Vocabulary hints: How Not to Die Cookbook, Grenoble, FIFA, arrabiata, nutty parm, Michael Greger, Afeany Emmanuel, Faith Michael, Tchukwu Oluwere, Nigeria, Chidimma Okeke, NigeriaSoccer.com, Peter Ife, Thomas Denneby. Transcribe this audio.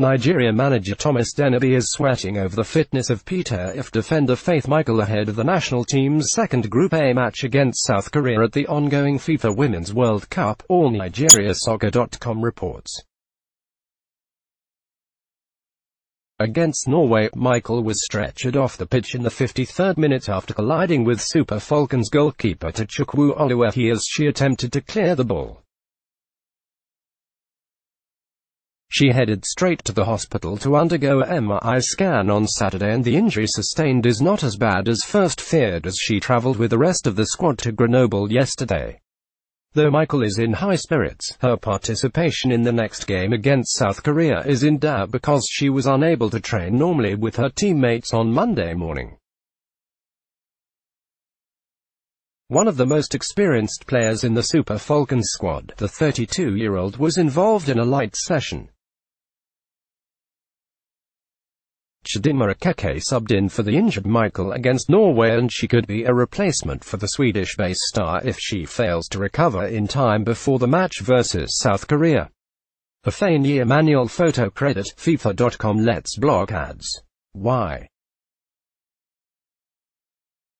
Nigeria manager Thomas Denneby is sweating over the fitness of Peter Ife defender Faith Michael ahead of the national team's second Group A match against South Korea at the ongoing FIFA Women's World Cup, all NigeriaSoccer.com reports. Against Norway, Michael was stretchered off the pitch in the 53rd minute after colliding with Super Falcons goalkeeper Tchukwu Oluwere as she attempted to clear the ball. She headed straight to the hospital to undergo a MRI scan on Saturday, and the injury sustained is not as bad as first feared as she travelled with the rest of the squad to Grenoble yesterday. Though Michael is in high spirits, her participation in the next game against South Korea is in doubt because she was unable to train normally with her teammates on Monday morning. One of the most experienced players in the Super Falcons squad, the 32-year-old, was involved in a light session. Chidimma Okeke subbed in for the injured Michael against Norway, and she could be a replacement for the Swedish-based star if she fails to recover in time before the match versus South Korea. Afeany Emmanuel photo credit, FIFA.com. Let's block ads. Why?